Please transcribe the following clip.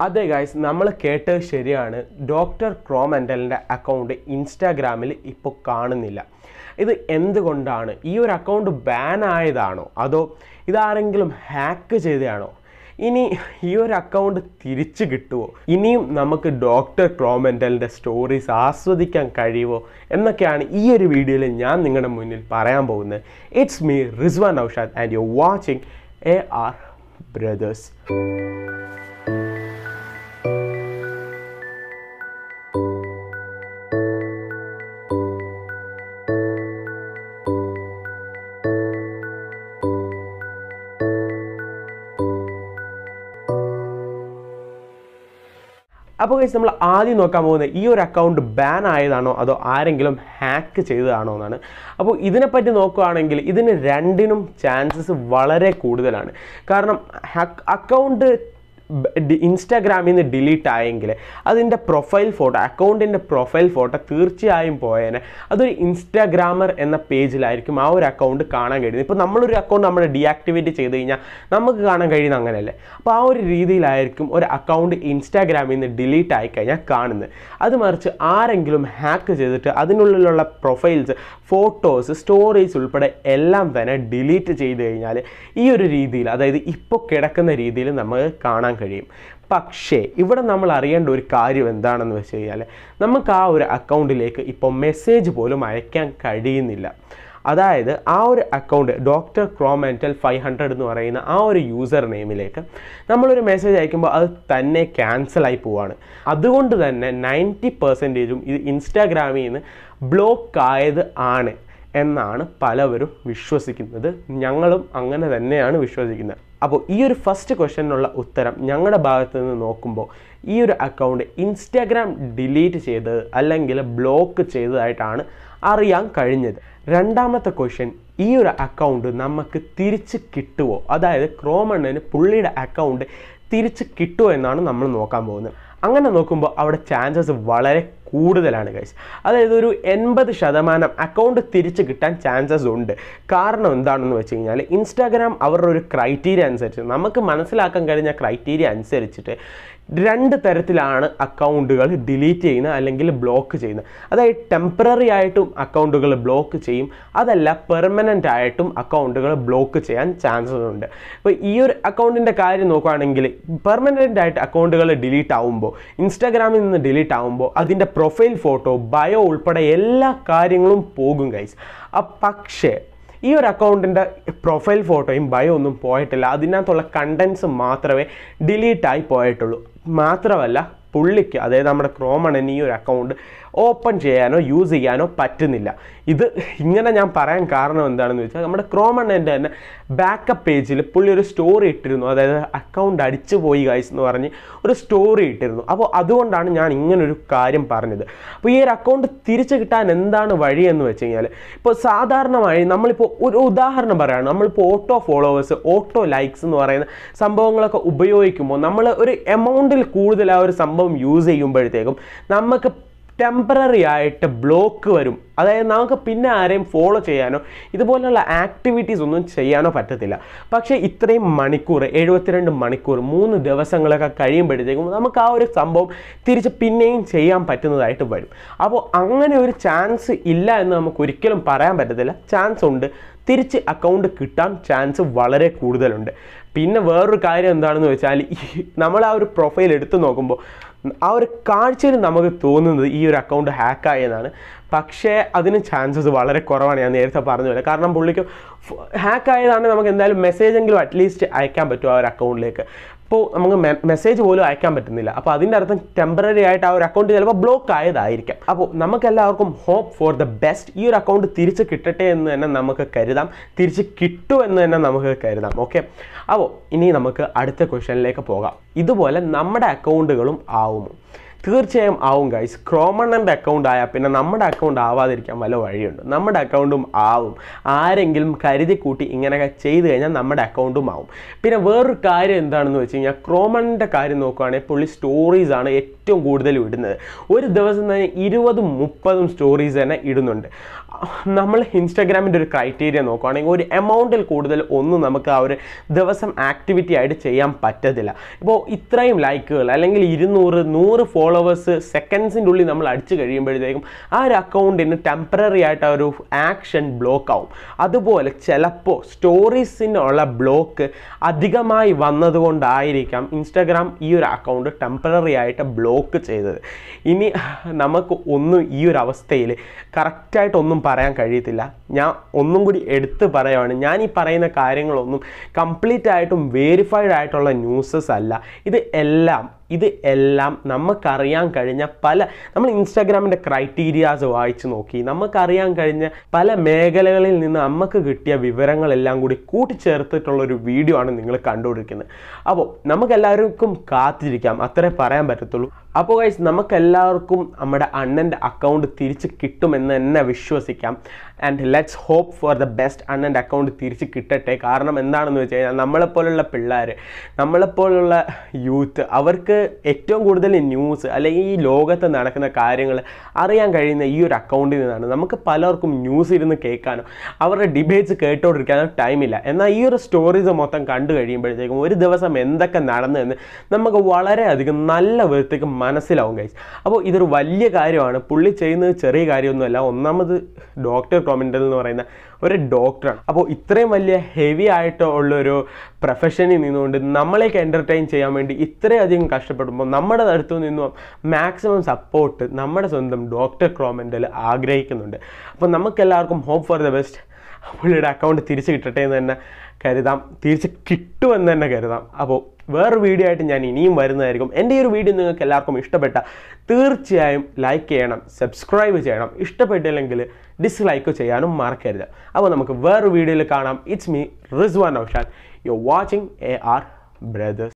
That's why guys, we have seen Dr. Chromental's account on Instagram now. This is the account is banned. This is hacked. This account is hacked. Now, we Dr. Chromental's stories. Video, it's me, Rizwan Naushad, and you're watching AR Brothers. Now guys, we have to know that this account is banned or hacked. If you know this, there are random chances of this. Because account Instagram is deleted. That is the profile photo. Account in the profile photo is deleted. That is Instagrammer page. That account is deactivated. Now, we account deactivated. That account Instagram is deleted. That is hacked. That is profiles, photos, stories, and deleted. That is the Pakshe, even a Namalarian do Kari and Dana Vesayale, Namaka or account lake, Ipo message bolum I can Kadinilla. Ada our account Dr. Chromental 500 no arena, our username lake. Namur message I can tane cancel I puan. Other one to the 90% Instagram in block an and Palaveru Vishwasikin, Yangalum Angana than Vishwasikin. Now, this first question is that we have this account Instagram delete and block. The question is this account is that guys. That is 80% account chances ഉണ്ട്. കാരണം എന്താണെന്ന് വെച്ചാൽ Instagram അവരുടെ ഒരു criteria അനുസരിച്ച് നമുക്ക് മനസ്സിലാക്കാൻ കഴിയുന്ന criteria അനുസരിച്ചിട്ട് രണ്ട് തരത്തിലാണ് അക്കൗണ്ടുകൾ ഡിലീറ്റ് ചെയ്യുന്ന അല്ലെങ്കിൽ ബ്ലോക്ക് ചെയ്യുന്ന. അതായത് ടെമ്പററി ആയിട്ടും അക്കൗണ്ടുകൾ ബ്ലോക്ക് ചെയ്യും. അതല്ല പെർമനന്റ് ആയിട്ടും അക്കൗണ്ടുകൾ ബ്ലോക്ക് ചെയ്യാൻ ചാൻസസ് ഉണ്ട്. അപ്പോൾ ഈ ഒരു അക്കൗണ്ടിന്റെ കാര്യം നോക്കുകയാണെങ്കിൽ പെർമനന്റ് ആയിട്ട് അക്കൗണ്ടുകൾ ഡിലീറ്റ് ആവുമ്പോൾ Instagramൽ നിന്ന് ഡിലീറ്റ് ആവുമ്പോൾ അതിന്റെ profile photo, bio ഉൾപ്പെടെ എല്ലാ കാര്യങ്ങളും പോകും ഗയ്സ്. പക്ഷേ this account in the profile photo in bio on poet Ladina contents matrave delete type poet matravella public Chromental and your account open cheyano use yano patinilla. Either ingana paran karno and then Chromental and backup page pull your story account adichu guys no or story terno other one done karim parnid. But your account thirchita and then vadi and veching. But sadharna namipo udaharna barana namal auto followers, auto likes no arena, some bonglaka ubeoikumo, namala or amount cool the laver some use a namak temporary block. That's why we can follow these activities. But if you have 72 hours, 3 days, we can do it. So, there is a chance to do it. Chance to തിരിച്ച് account കിട്ടാൻ chance വളരെ കൂടുതലുണ്ട്. പിന്നെ വേറൊരു കാര്യം എന്താണെന്ന് വെച്ചാൽ നമ്മൾ ആ ഒരു പ്രൊഫൈൽ എടുത്തു നോക്കുമ്പോൾ ആ ഒരു കാഴ്ചയിൽ നമുക്ക് തോന്നുന്നത് ഈ ഒരു അക്കൗണ്ട് ഹാക്ക് ആയെന്നാണ്. പക്ഷേ അതിന് ചാൻസസ് വളരെ കുറവാണ് ഞാൻ നേരത്തെ പറഞ്ഞതുപോലെ. കാരണം പുള്ളിക്ക് ഹാക്ക് ആയെന്നാണ് നമുക്ക് എന്തായാലും മെസ്സേജ് എങ്കിലും അറ്റ്ലീസ്റ്റ് അയക്കാൻ പറ്റും ആ ഒരു അക്കൗണ്ടിലേക്ക്. So, we have message polo icon pattunnilla appo adinte artham temporary aayita our account chelappo block aayadayirikkum appo namakkellarkum hope for the best ee or account thirichu kittatte ennu enna namakku karudam thirichu kittu ennu enna namakku karudam okay appo ini namakku adutha question like pogam idu pole nammade accountukalum aavum തീർച്ചയായും ആവും guys. Chromentalന്റെ account ആയ പിന്നെ നമ്മുടെ account ആവാതിരിക്കാൻ വല്ല വഴിയുണ്ട്. നമ്മുടെ അക്കൗണ്ടും ആവും. ആരെങ്കിലും കരുതി കൂട്ടി ഇങ്ങനെയൊക്കെ ചെയ്തു കഴിഞ്ഞാൽ നമ്മുടെ അക്കൗണ്ടും ആവും. പിന്നെ വേറൊരു കാര്യം എന്താണെന്ന് വെച്ചാൽ Chromentalന്റെ കാര്യം നോക്കുകയാണെങ്കിൽ പുള്ളി സ്റ്റോറീസ് ആണ് ഏറ്റവും കൂടുതൽ ഇടുന്നത് ഒരു ദിവസം തന്നെ 20 30 സ്റ്റോറീസ് തന്നെ ഇടുന്നുണ്ട് നമ്മൾ ഇൻസ്റ്റാഗ്രാമിന്റെ ഒരു ക്രൈറ്റീരിയ നോക്കുകയാണെങ്കിൽ ഒരു എമൗണ്ടിൽ കൂടുതൽ ഒന്നും നമുക്ക് ആ ഒരു ദിവസം ആക്ടിവിറ്റി ആയിട്ട് ചെയ്യാൻ പറ്റത്തില്ല ഇപ്പോ ഇത്രയും ലൈക്കുകൾ അല്ലെങ്കിൽ 200 100 ഫോളോവേഴ്സ് സെക്കൻഡ്സിന്റെ ഉള്ളിൽ നമ്മൾ അടിച്ചു കഴിയുമ്പോഴേക്കും ആ ഒരു അക്കൗണ്ടിന് ടെമ്പററി ആയിട്ട് ഒരു ആക്ഷൻ ബ്ലോക്ക് ആവും അതുപോലെ ചിലപ്പോൾ സ്റ്റോറീസിനുള്ള ബ്ലോക്ക് അധികമായി വന്നതുകൊണ്ടായിരിക്കാം ഇൻസ്റ്റാഗ്രാം ഈ ഒരു അക്കൗണ്ട് ടെമ്പററി ആയിട്ട് ബ്ലോക്ക് ചെയ്തത് ഇനി നമുക്ക് ഒന്നും ഈ ഒരു അവസ്ഥയിൽ കറക്റ്റ് ആയിട്ട് ഒന്നും പറയാൻ കഴിയില്ല ഞാൻ ഒന്നും കൂടി എടുത്തു പറയാണ് ഞാൻ ഈ പറയുന്ന കാര്യങ്ങളൊന്നും കംപ്ലീറ്റ് ആയിട്ടും വെരിഫൈഡ് ആയിട്ടുള്ള ന്യൂസസ് അല്ല ഇത് എല്ലാം നമുക്കറിയാൻ കഴിഞ്ഞ പല നമ്മൾ ഇൻസ്റ്റാഗ്രാമിൻ്റെ ക്രൈറ്റീരിയാസ് വായിച്ച് നോക്കി നമുക്കറിയാൻ കഴിഞ്ഞ പല മേഖലകളിൽ നിന്ന് നമുക്ക് കിട്ടിയ വിവരങ്ങളെല്ലാം കൂടി കൂട്ടിച്ചേർത്തിട്ടുള്ളൊരു വീഡിയോ ആണ് നിങ്ങൾ കണ്ടുകൊണ്ടിരിക്കുന്നത് അപ്പോൾ നമുക്കെല്ലാവർക്കും കാത്തിരിക്കാം അത്രേ പറയാൻ പറ്റത്തുള്ളൂ അപ്പോൾ ഗൈസ് നമുക്കെല്ലാവർക്കും നമ്മുടെ അണ്ണൻ്റെ അക്കൗണ്ട് തിരിച്ച് കിട്ടുമെന്ന് തന്നെ വിശ്വസിക്കാം and let's hope for the best അണ്ണൻ്റെ അക്കൗണ്ട് തിരിച്ച് കിട്ടട്ടെ കാരണം എന്താണെന്ന് വെച്ച് കഴിഞ്ഞാൽ നമ്മളെപ്പോലുള്ള പിള്ളേർ നമ്മളെപ്പോലുള്ള യൂത്ത് അവർക്ക് ഏറ്റവും കൂടുതൽ ന്യൂസ് അല്ലെങ്കിൽ ഈ ലോകത്ത് നടക്കുന്ന കാര്യങ്ങൾ അറിയാൻ കഴിയുന്ന ഈ ഒരു അക്കൗണ്ടിൽ നിന്നാണ് നമുക്ക് പലർക്കും ന്യൂസ് ഇരുന്ന് കേൾക്കാനോ അവരുടെ ഡിബേറ്റ്സ് കേട്ടോണ്ടിരിക്കാനോ ടൈമില്ല എന്നാൽ ഈ ഒരു സ്റ്റോറീസ് മൊത്തം കണ്ടു കഴിയുമ്പോഴത്തേക്കും ഒരു ദിവസം എന്തൊക്കെ നടന്നതെന്ന് നമുക്ക് വളരെയധികം നല്ല വൃത്തിക്ക് മനസ്സിലാവും ഗൈസ് അപ്പോൾ ഇതൊരു വലിയ കാര്യമാണ് പുള്ളി ചെയ്യുന്നത് ചെറിയ കാര്യമൊന്നുമല്ല ഒന്നാമത് ഡോക്ടർ ക്രോമെന്റൽ എന്ന് പറയുന്ന ഒരു ഡോക്ടറാണ് അപ്പോൾ ഇത്രയും വലിയ ഹെവി ആയിട്ടുള്ളൊരു പ്രൊഫഷനിൽ നിന്നുകൊണ്ട് നമ്മളേക്ക് എൻ്റർടൈൻ ചെയ്യാൻ വേണ്ടി ഇത്രയധികം കഷ്ടപ്പെടുമ്പോൾ നമ്മുടെ അടുത്തു നിന്നും മാക്സിമം സപ്പോർട്ട് നമ്മുടെ സ്വന്തം ഡോക്ടർ ക്രോമെന്റൽ ആഗ്രഹിക്കുന്നുണ്ട് അപ്പോൾ നമുക്കെല്ലാവർക്കും ഹോപ്പ് ഫോർ ദ ബെസ്റ്റ് പുള്ളിയുടെ അക്കൗണ്ട് തിരിച്ച് കിട്ടട്ടെ എന്ന് തന്നെ കരുതാം തിരിച്ച് കിട്ടുമെന്ന് തന്നെ കരുതാം അപ്പോൾ വേറൊരു വീഡിയോ ആയിട്ട് ഞാൻ ഇനിയും വരുന്നതായിരിക്കും എൻ്റെ ഈ ഒരു വീഡിയോ നിങ്ങൾക്ക് എല്ലാവർക്കും ഇഷ്ടപ്പെട്ട തീർച്ചയായും ലൈക്ക് ചെയ്യണം സബ്സ്ക്രൈബ് ചെയ്യണം ഇഷ്ടപ്പെട്ടില്ലെങ്കിൽ ഡിസ്ലൈക്ക് ചെയ്യാനും മറക്കരുത് അപ്പോൾ നമുക്ക് വേറൊരു വീഡിയോയിൽ കാണാം it's me Rizwan Naushad you are watching AR Brothers